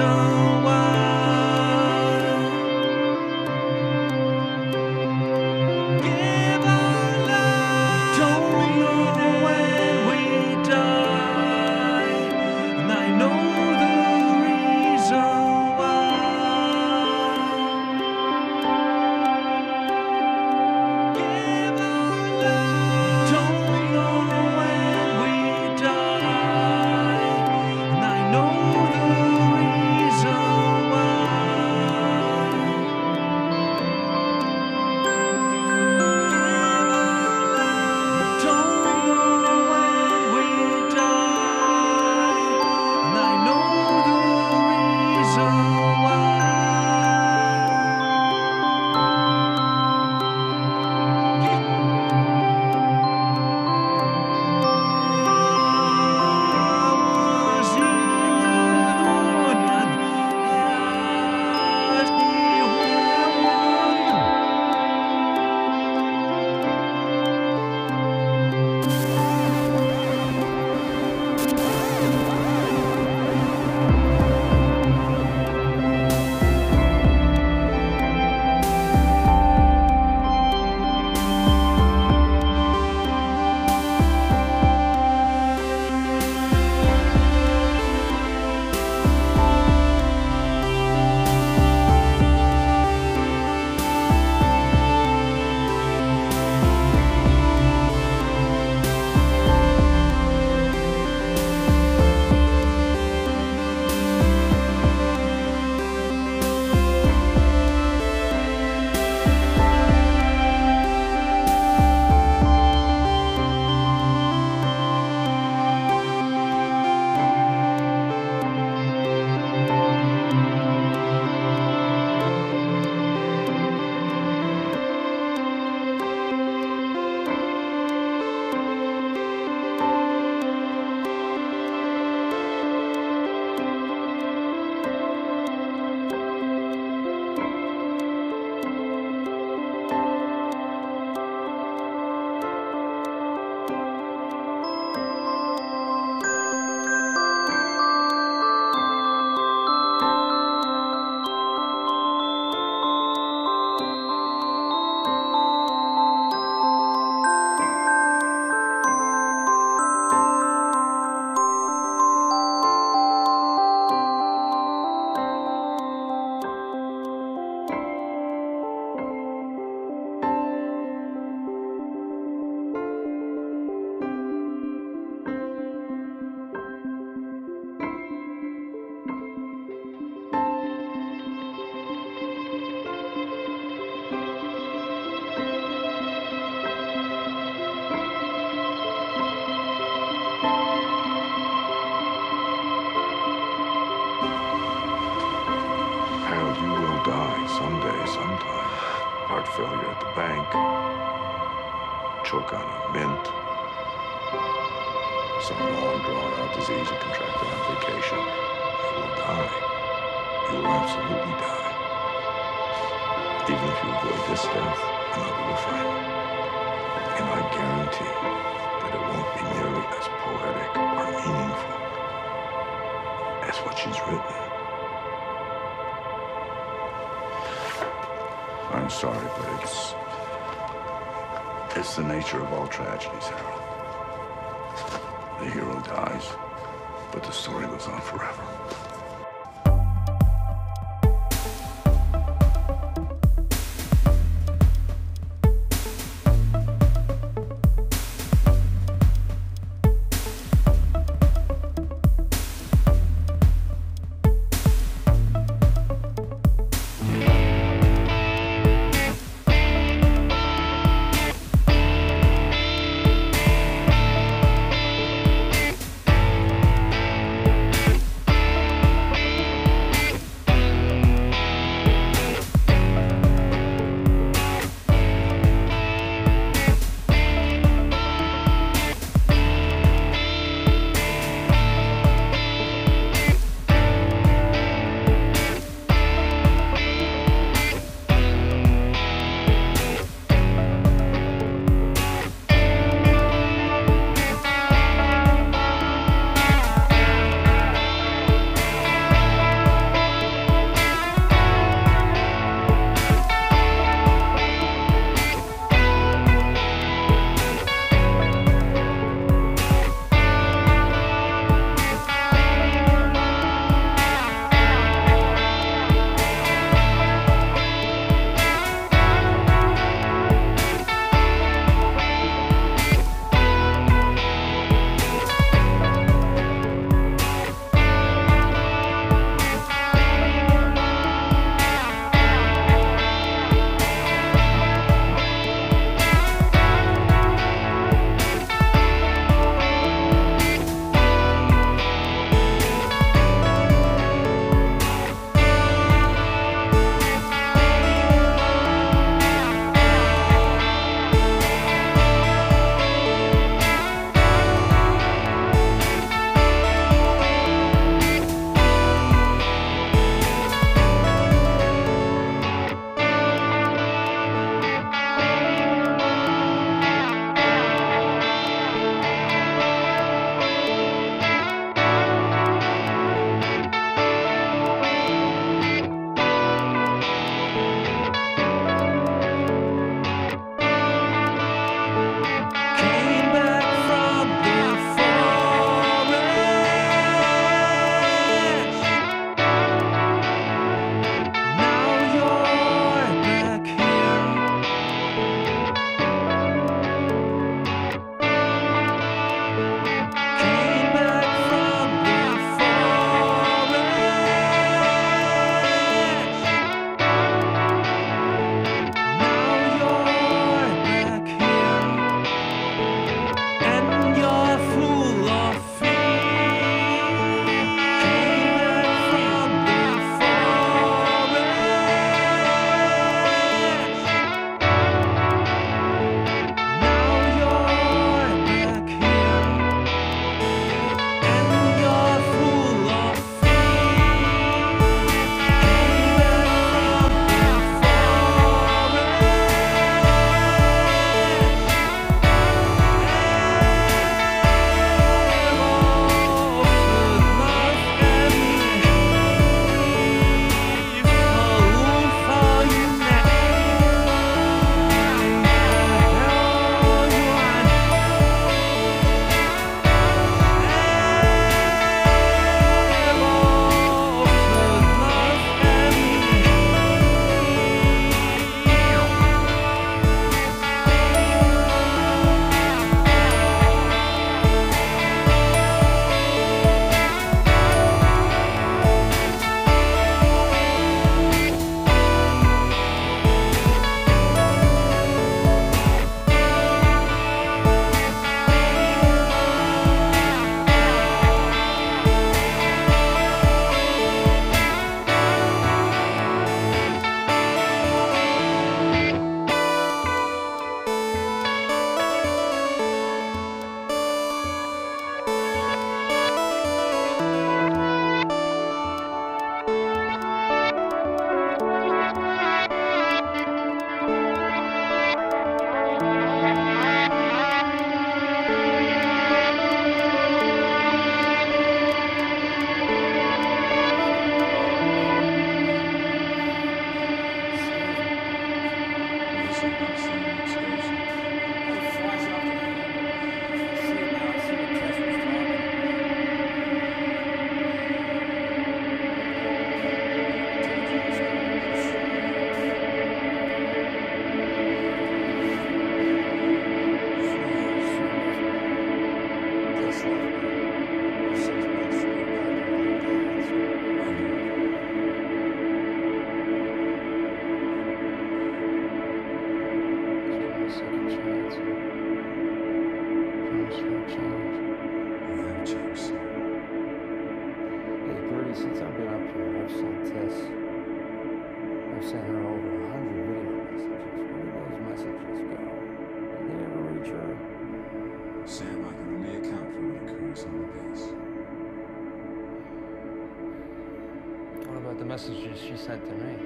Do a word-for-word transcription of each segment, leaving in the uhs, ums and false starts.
reason why. Give our life. Don't know when we die, and I know the reason why. Give our life. Don't know when we die, and I know. Die someday, sometime. Heart failure at the bank. Choke on a mint. Some long drawn out disease you contracted on vacation. You will die. You will absolutely die. Even if you avoid this death, another will follow. And I guarantee that it won't be nearly as poetic or meaningful as what she's written. I'm sorry, but it's... it's the nature of all tragedies, Harold. The hero dies, but the story goes on forever. since I've been up here, I've sent Tess, I've sent her over a hundred video messages. Where do those messages go? Did they ever reach her? Sam, I can only account for what occurs on the base. What about the messages she sent to me?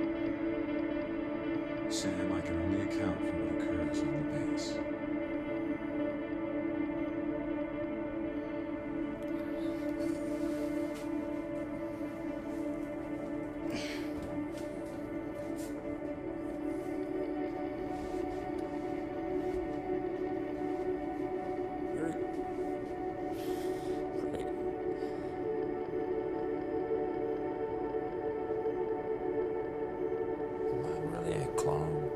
Sam, I can only account for what occurs on the base. Clone.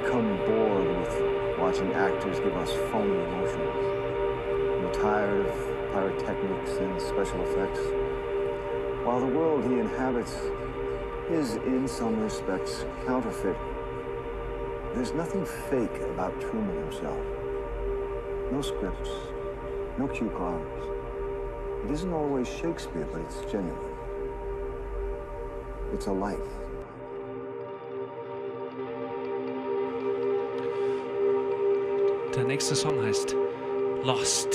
become bored with watching actors give us phony emotions. We're tired of pyrotechnics and special effects. While the world he inhabits is, in some respects, counterfeit, there's nothing fake about Truman himself. No scripts, no cue cards. It isn't always Shakespeare, but it's genuine. It's a life. Der nächste Song heißt Lost.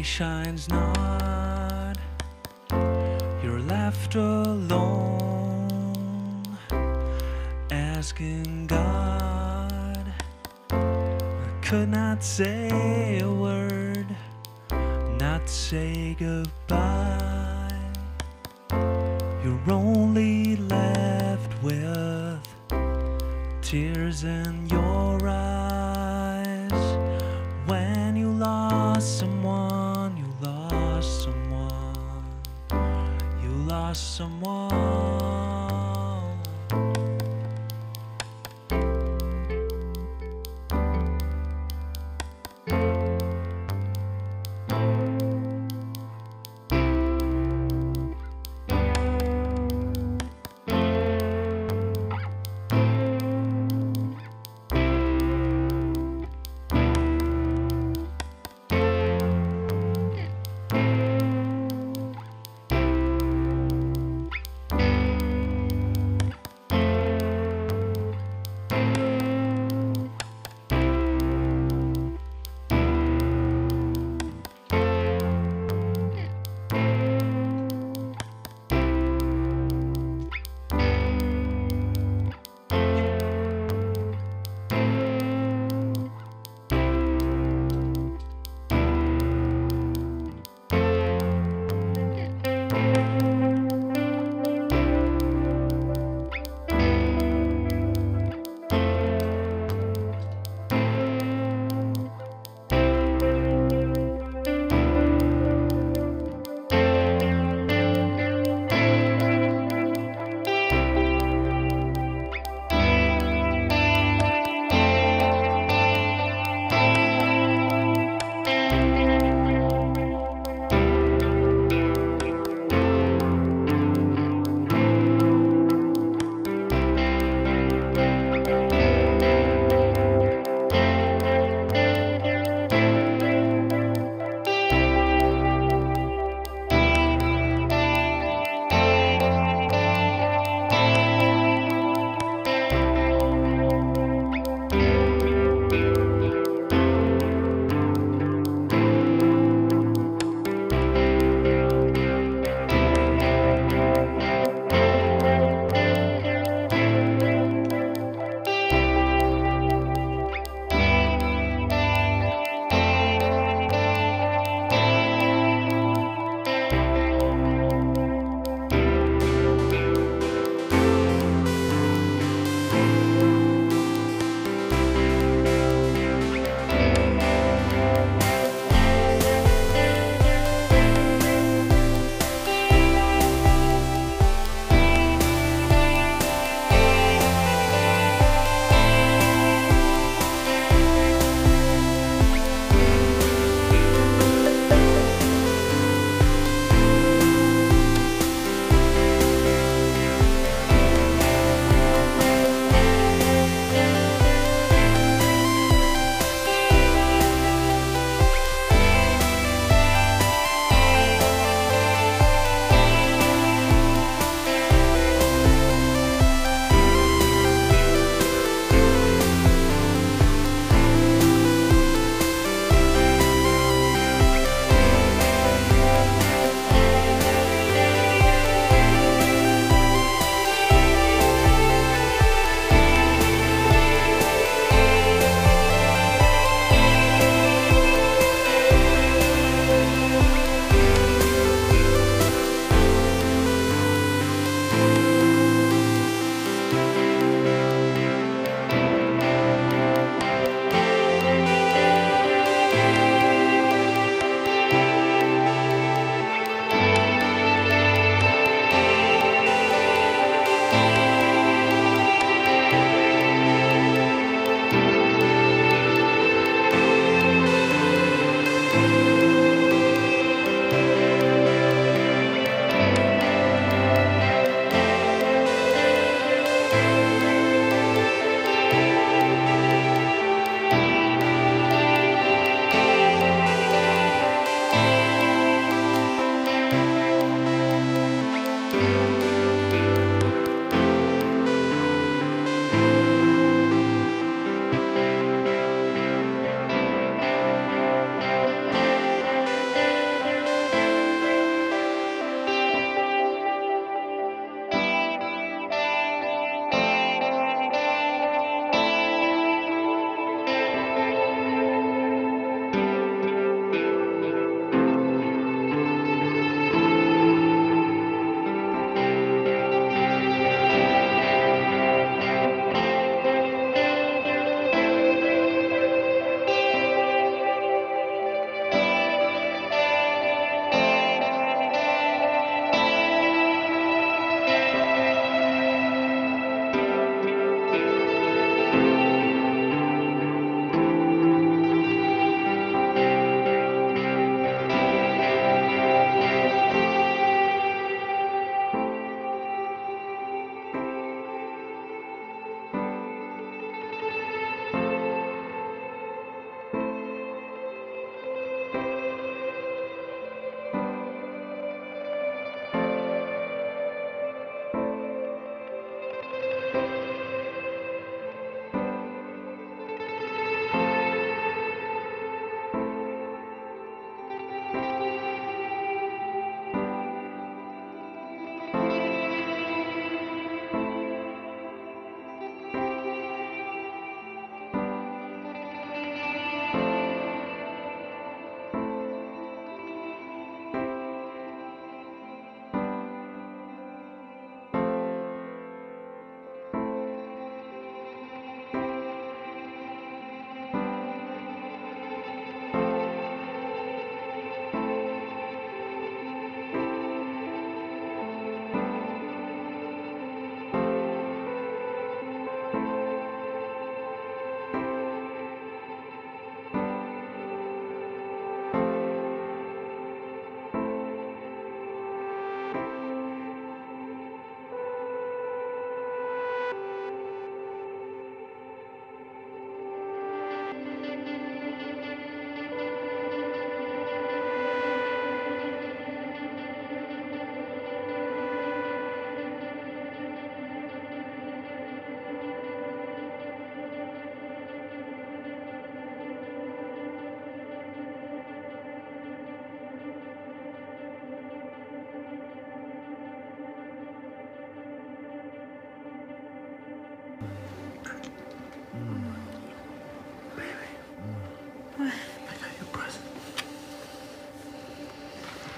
Shines not, you're left alone, asking God. I could not say a word, not say goodbye. You're only left with tears in your eyes. When you lost someone, lost someone.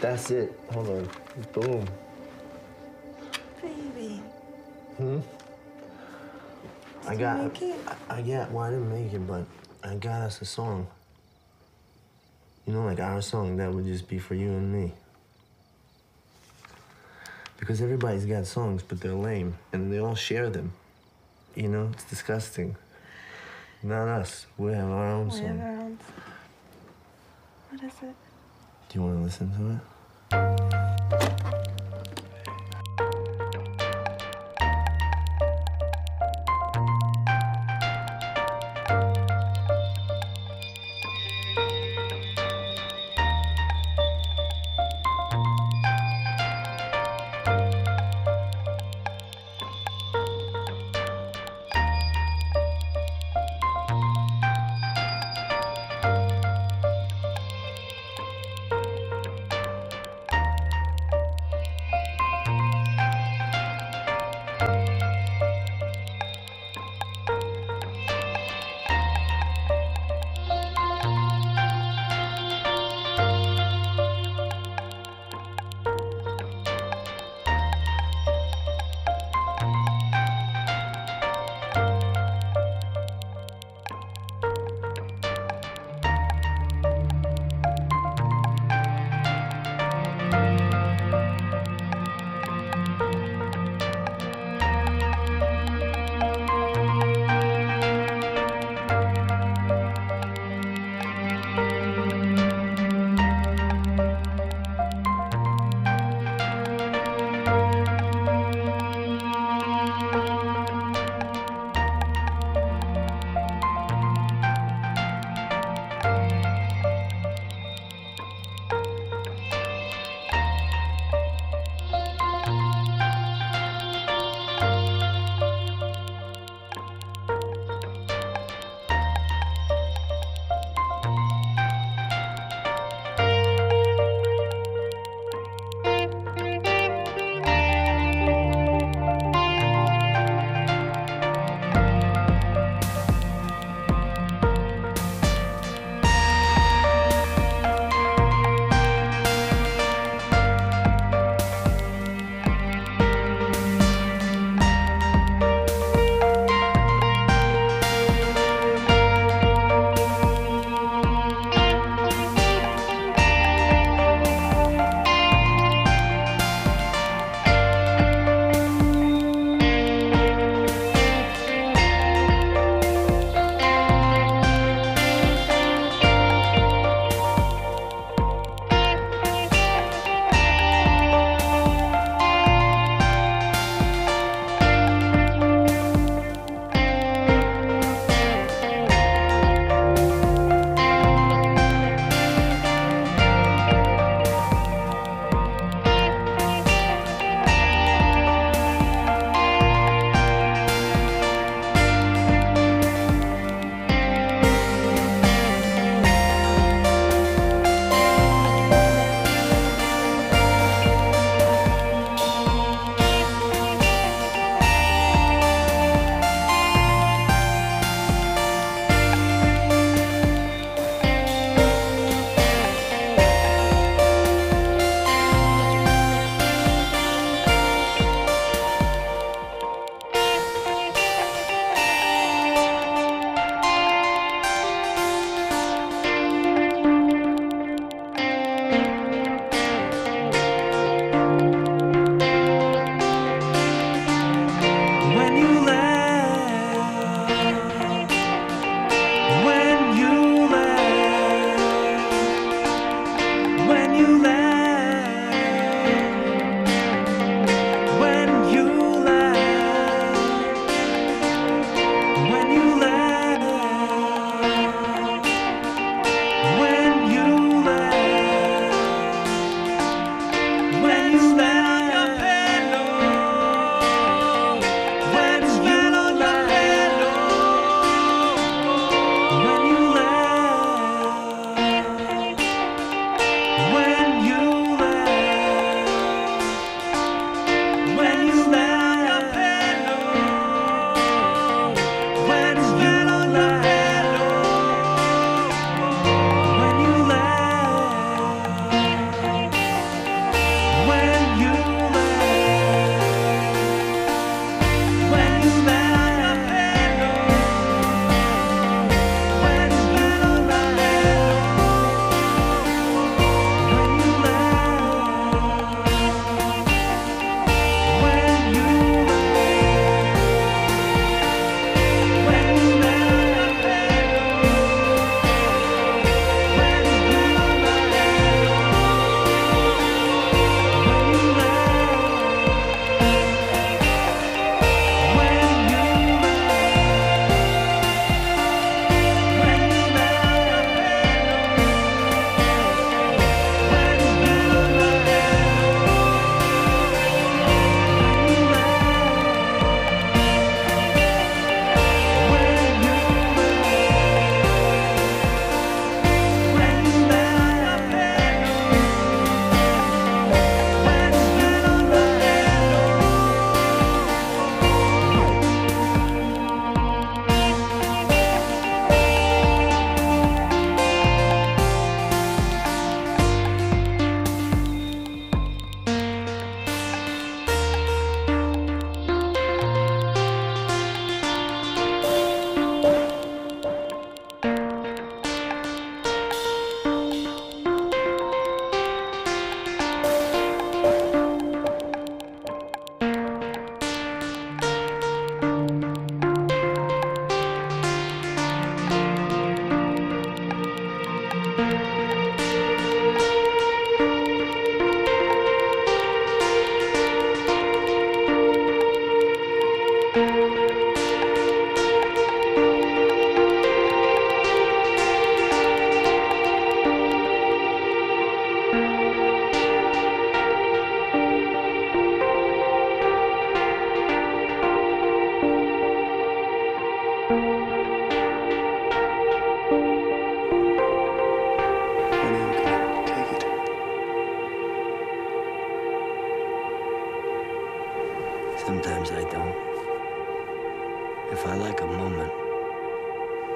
That's it. Hold on. Boom. Baby. Hmm? Did I got. You make it? I, I got. Well, I didn't make it, but I got us a song. You know, like our song that would just be for you and me. Because everybody's got songs, but they're lame, and they all share them. You know, it's disgusting. Not us. We have our own song. We have our own song. What is it? Do you want to listen to it?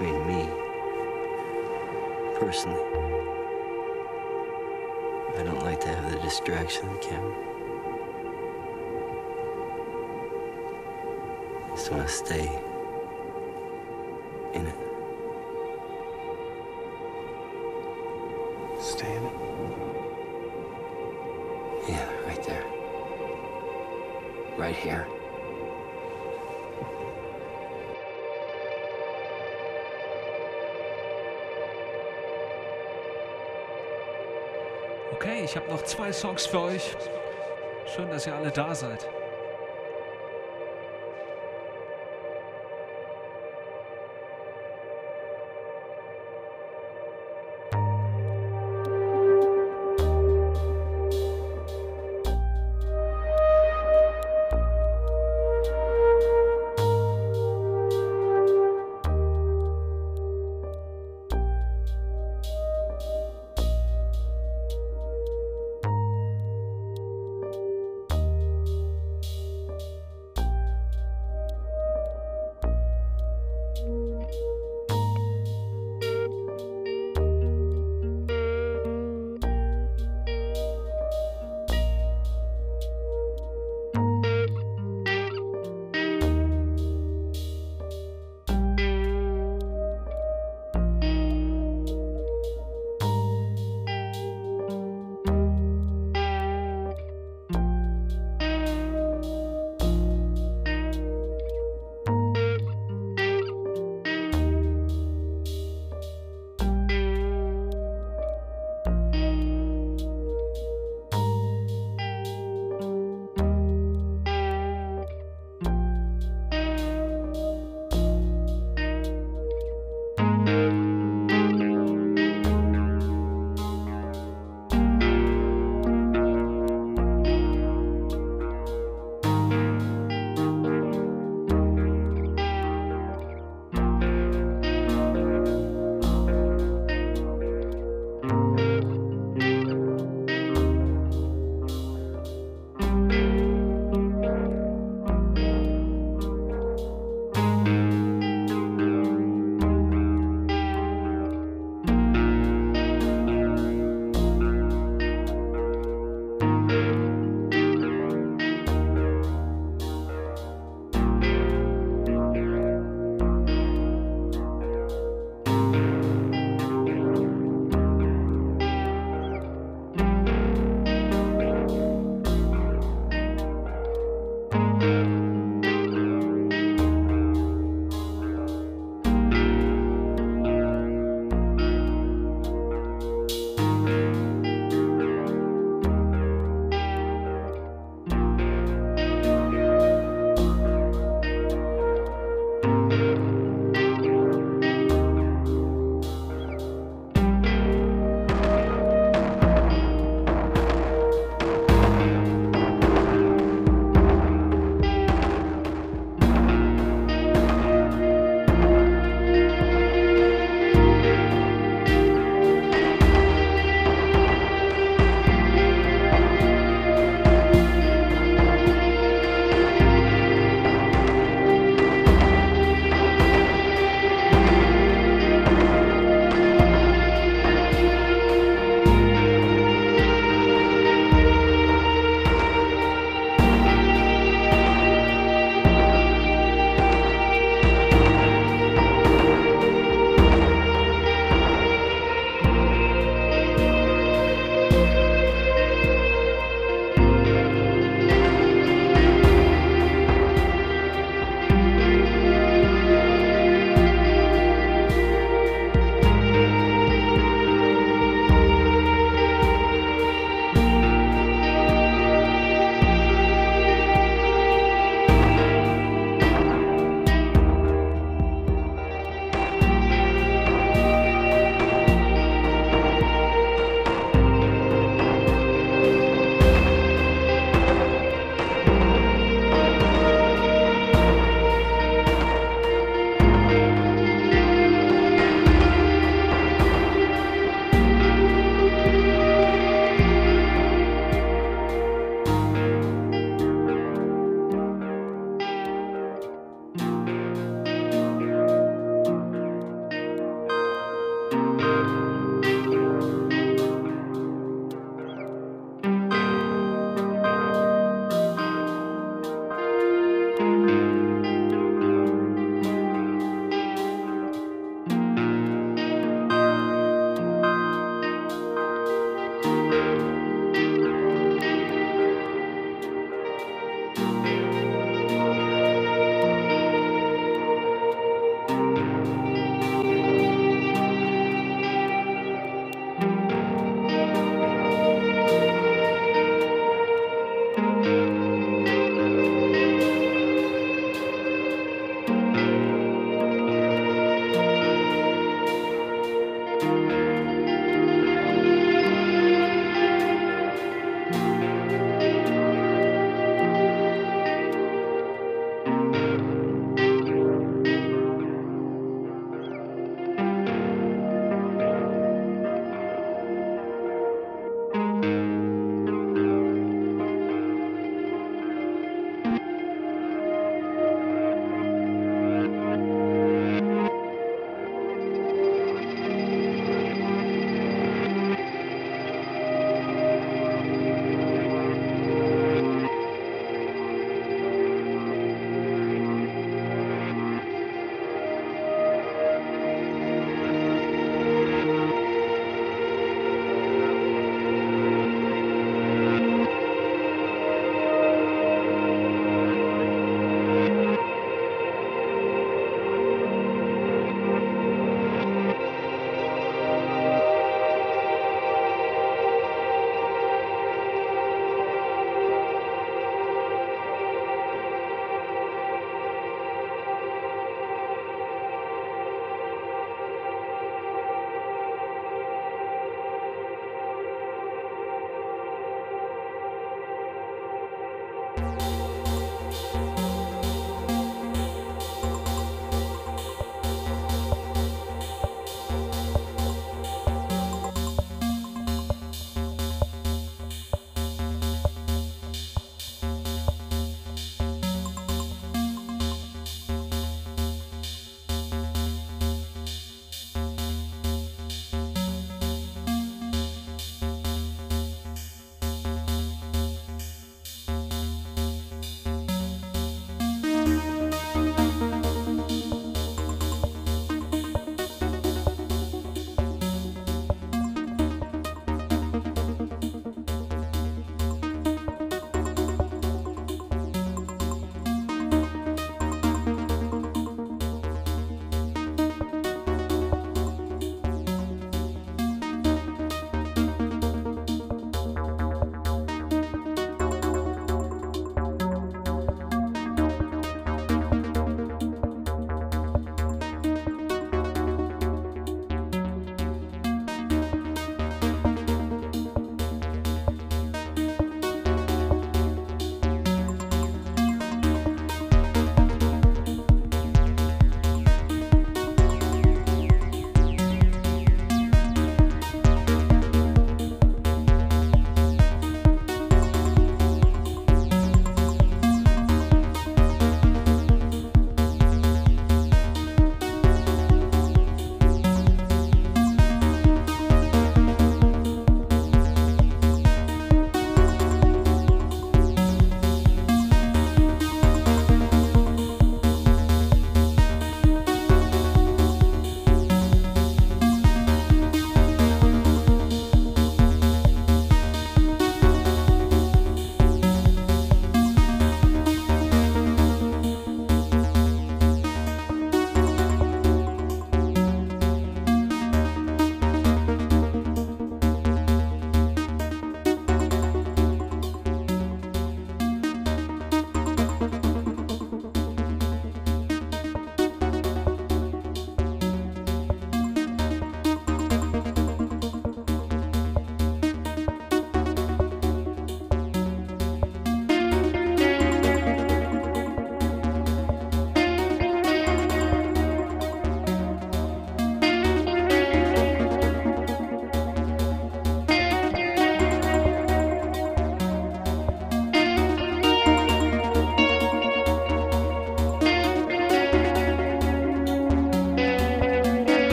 between me, personally. I don't like to have the distraction of the camera. I just want to stay in it. Stay in it? Yeah, right there. Right here. Okay, ich habe noch zwei Songs für euch. Schön, dass ihr alle da seid.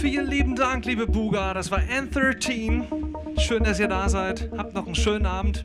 Vielen lieben Dank, liebe Buga. Das war N thirteen. Schön, dass ihr da seid. Habt noch einen schönen Abend.